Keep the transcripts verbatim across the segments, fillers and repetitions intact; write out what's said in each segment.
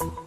You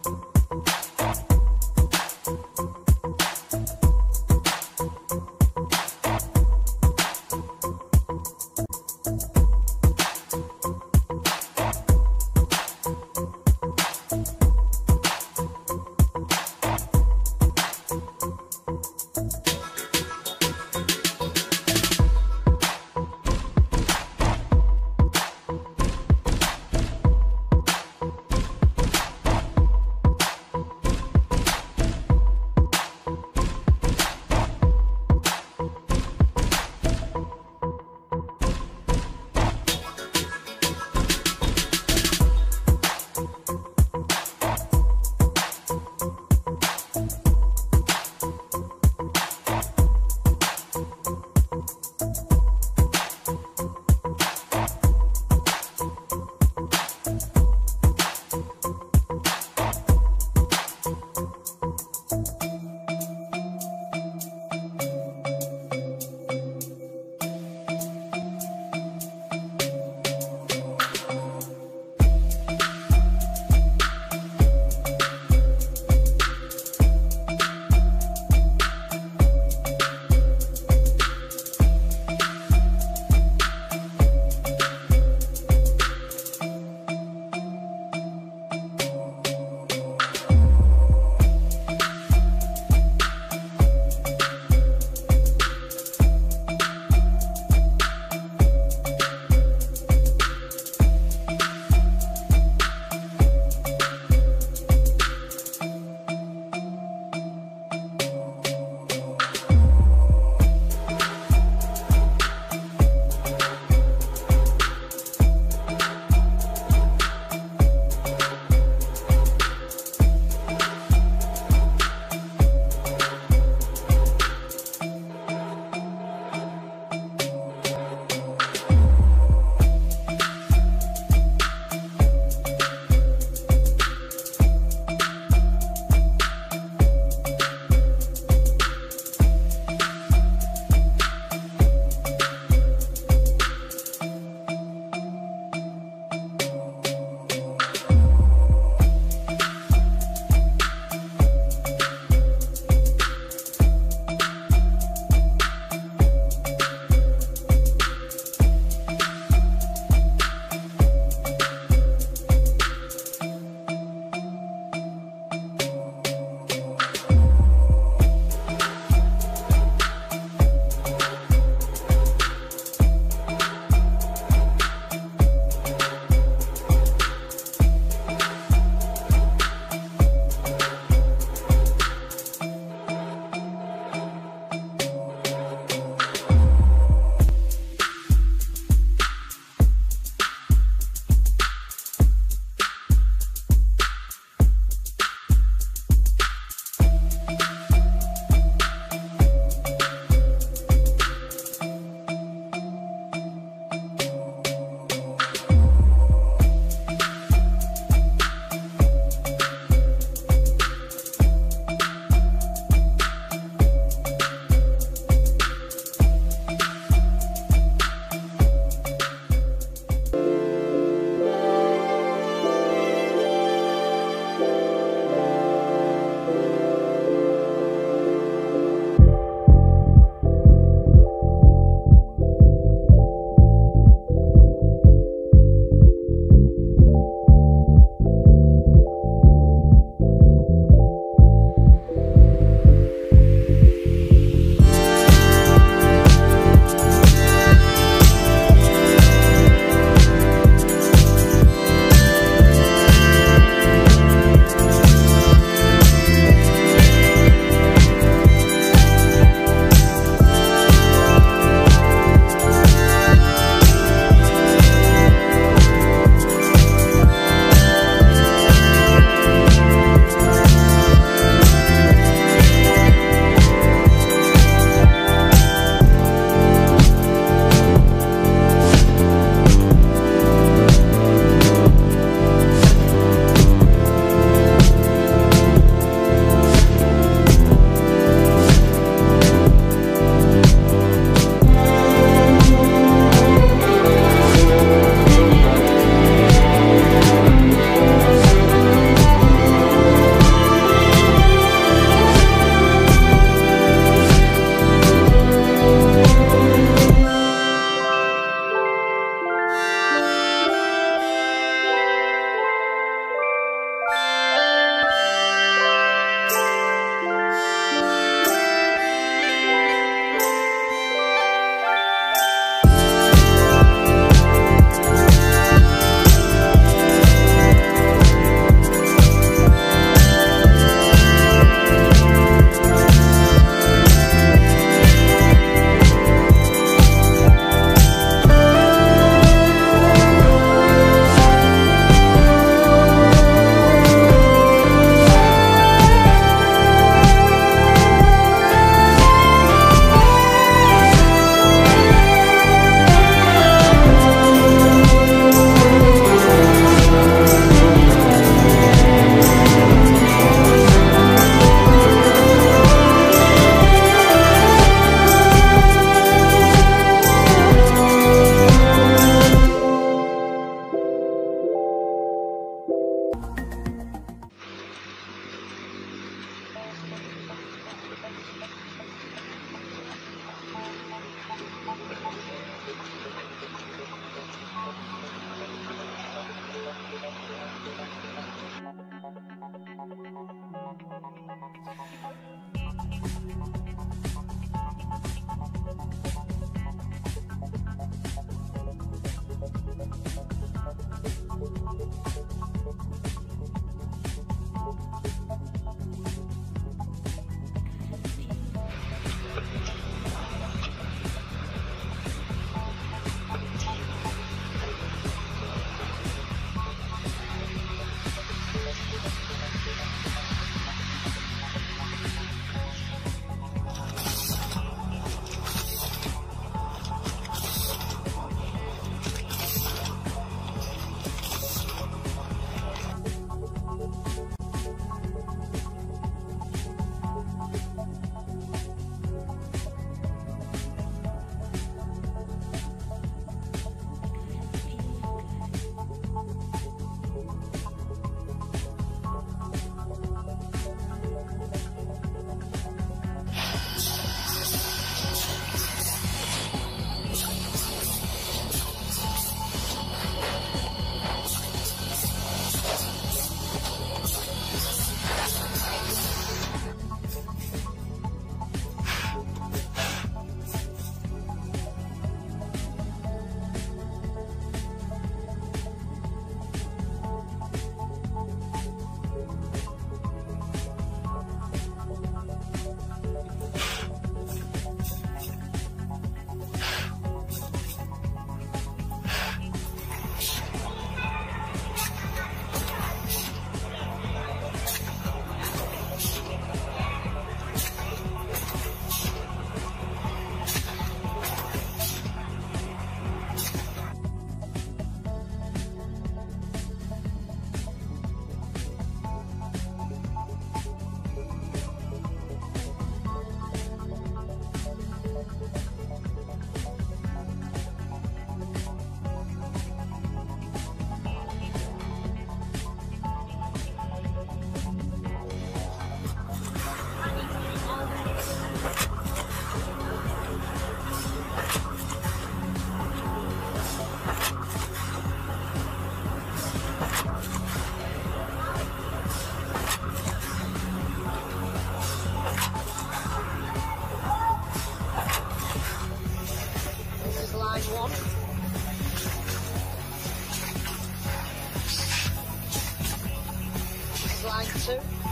line two.